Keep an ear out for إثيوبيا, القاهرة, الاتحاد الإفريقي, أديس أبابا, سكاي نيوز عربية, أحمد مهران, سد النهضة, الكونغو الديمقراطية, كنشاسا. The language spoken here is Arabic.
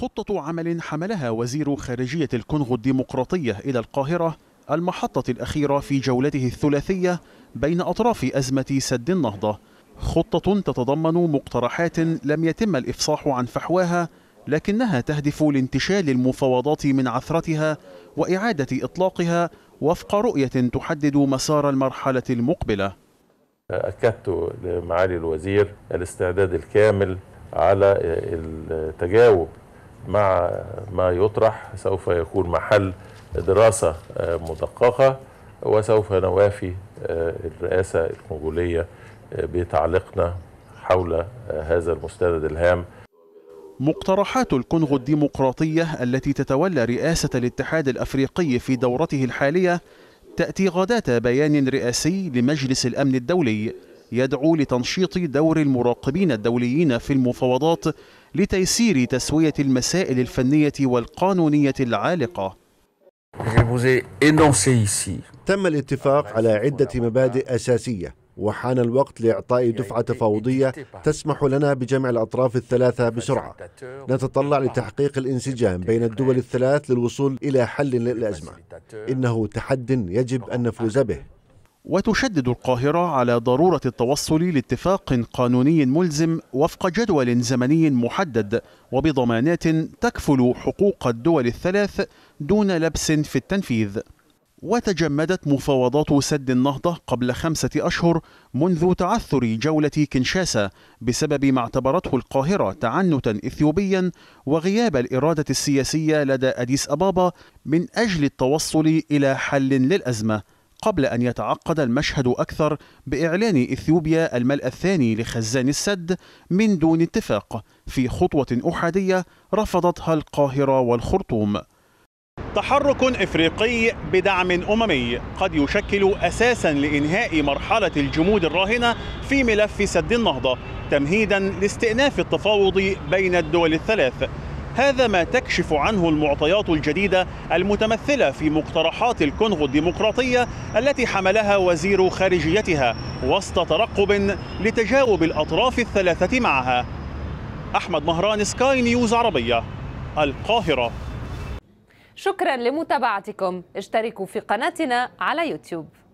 خطة عمل حملها وزير خارجية الكونغو الديمقراطية إلى القاهرة المحطة الأخيرة في جولته الثلاثية بين أطراف أزمة سد النهضة، خطة تتضمن مقترحات لم يتم الإفصاح عن فحواها، لكنها تهدف لانتشال المفاوضات من عثرتها وإعادة إطلاقها وفق رؤية تحدد مسار المرحلة المقبلة. أكدت لمعالي الوزير الاستعداد الكامل على التجاوب مع ما يطرح، سوف يكون محل دراسة مدققة وسوف نوافي الرئاسة الكونغولية بتعليقنا حول هذا المستند الهام. مقترحات الكونغو الديمقراطية التي تتولى رئاسة الاتحاد الإفريقي في دورته الحالية تأتي غداة بيان رئاسي لمجلس الأمن الدولي يدعو لتنشيط دور المراقبين الدوليين في المفاوضات لتيسير تسوية المسائل الفنية والقانونية العالقة. تم الاتفاق على عدة مبادئ أساسية، وحان الوقت لإعطاء دفعة تفاوضية تسمح لنا بجمع الأطراف الثلاثة بسرعة. نتطلع لتحقيق الانسجام بين الدول الثلاث للوصول إلى حل للأزمة. إنه تحد يجب أن نفوز به. وتشدد القاهرة على ضرورة التوصل لاتفاق قانوني ملزم وفق جدول زمني محدد وبضمانات تكفل حقوق الدول الثلاث دون لبس في التنفيذ. وتجمدت مفاوضات سد النهضة قبل 5 أشهر منذ تعثر جولة كنشاسا بسبب ما اعتبرته القاهرة تعنتا إثيوبيا وغياب الإرادة السياسية لدى أديس أبابا من أجل التوصل إلى حل للأزمة، قبل أن يتعقد المشهد أكثر بإعلان إثيوبيا الملء الثاني لخزان السد من دون اتفاق، في خطوة أحادية رفضتها القاهرة والخرطوم. تحرك إفريقي بدعم أممي قد يشكل أساساً لإنهاء مرحلة الجمود الراهنة في ملف سد النهضة، تمهيداً لاستئناف التفاوض بين الدول الثلاث. هذا ما تكشف عنه المعطيات الجديدة المتمثلة في مقترحات الكونغو الديمقراطية التي حملها وزير خارجيتها وسط ترقب لتجاوب الأطراف الثلاثة معها. أحمد مهران، سكاي نيوز عربية، القاهرة. شكرا لمتابعتكم، اشتركوا في قناتنا على يوتيوب.